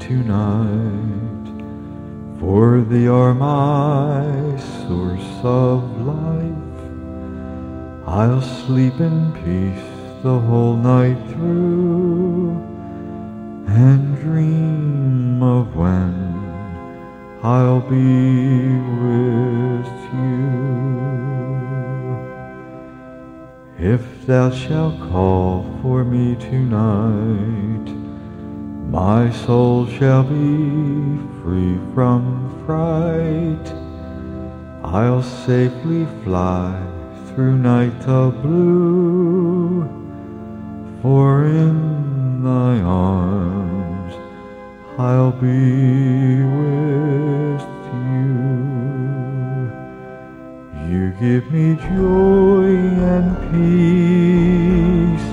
tonight, for they are my source of life. I'll sleep in peace the whole night through, and dream of when I'll be with you. If thou shalt call for me tonight, my soul shall be free from fright. I'll safely fly through night the blue, for in thy arms I'll be with you. You give me joy and peace,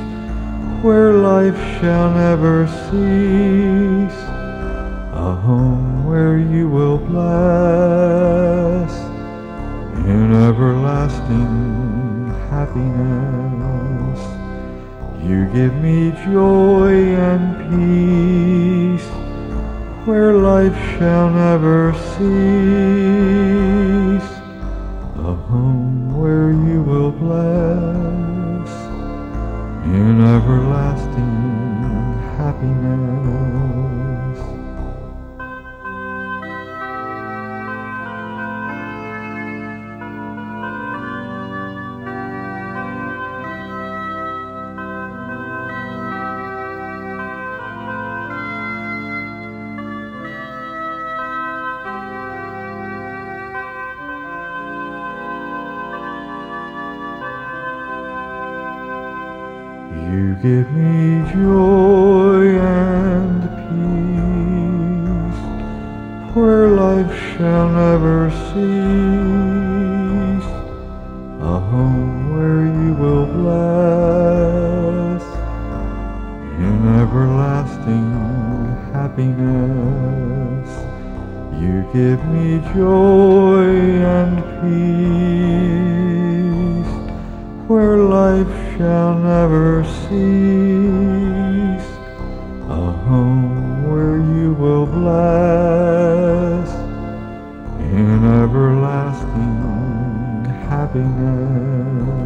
where life shall never cease, a home where you will bless in everlasting happiness. You give me joy and peace, where life shall never cease, a home where you will bless in everlasting happiness. You give me joy and peace, where life shall never cease, a home where you will bless in everlasting happiness. You give me joy and peace, where life shall never cease, a home where you will bless in everlasting happiness.